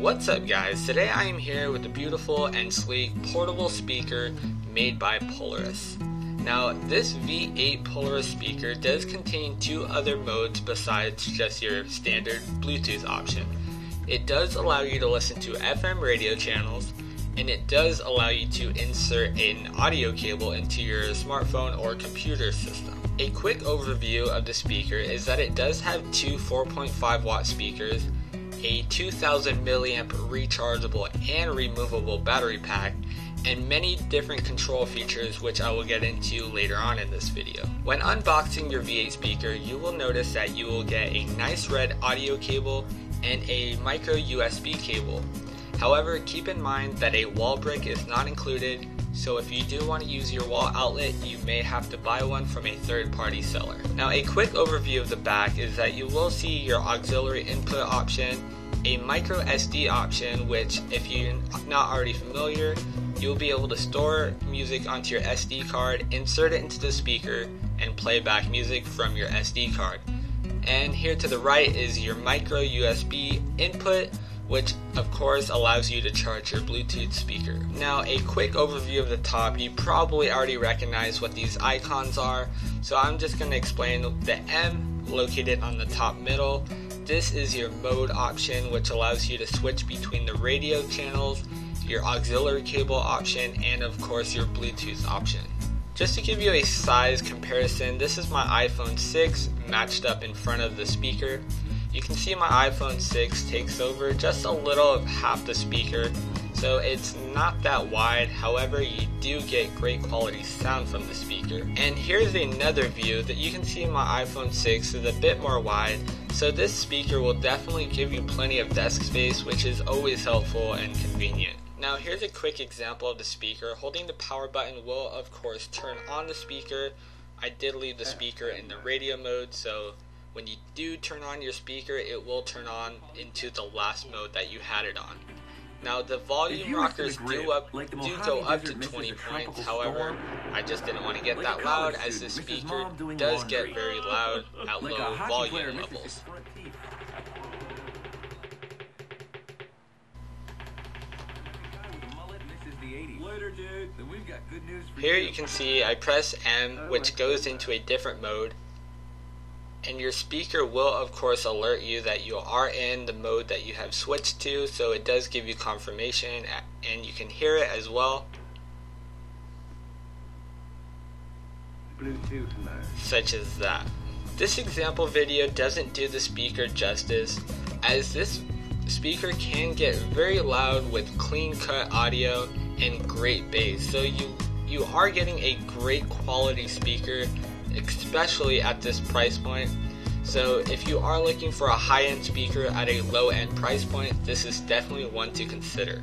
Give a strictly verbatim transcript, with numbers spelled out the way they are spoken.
What's up guys, today I am here with the beautiful and sleek portable speaker made by Polaris. Now this V eight Polaris speaker does contain two other modes besides just your standard Bluetooth option. It does allow you to listen to F M radio channels, and it does allow you to insert an audio cable into your smartphone or computer system. A quick overview of the speaker is that it does have two four point five watt speakers, a two thousand milliamp rechargeable and removable battery pack, and many different control features which I will get into later on in this video. When unboxing your V eight speaker, you will notice that you will get a nice red audio cable and a micro U S B cable. However, keep in mind that a wall brick is not included, so if you do want to use your wall outlet, you may have to buy one from a third-party seller. Now, a quick overview of the back is that you will see your auxiliary input option, a micro S D option, which if you're not already familiar, you'll be able to store music onto your S D card, insert it into the speaker, and play back music from your S D card. And here to the right is your micro U S B input, which of course allows you to charge your Bluetooth speaker. Now, a quick overview of the top, you probably already recognize what these icons are, so I'm just going to explain the M located on the top middle. This is your mode option, which allows you to switch between the radio channels, your auxiliary cable option, and of course your Bluetooth option. Just to give you a size comparison, this is my iPhone six matched up in front of the speaker. You can see my iPhone six takes over just a little of half the speaker, so it's not that wide. However, you do get great quality sound from the speaker. And here's another view that you can see my iPhone six is a bit more wide, so this speaker will definitely give you plenty of desk space, which is always helpful and convenient. Now here's a quick example of the speaker. Holding the power button will of course turn on the speaker. I did leave the speaker in the radio mode, so when you do turn on your speaker, it will turn on into the last mode that you had it on. Now the volume rockers do up do go up to twenty points, however, I just didn't want to get that loud as the speaker does get very loud at low volume levels. Here you can see I press M, which goes into a different mode, and your speaker will of course alert you that you are in the mode that you have switched to, so it does give you confirmation and you can hear it as well. Bluetooth mode. Such as that. This example video doesn't do the speaker justice, as this speaker can get very loud with clean cut audio and great bass, so you you are getting a great quality speaker, especially at this price point. So if you are looking for a high-end speaker at a low-end price point, this is definitely one to consider.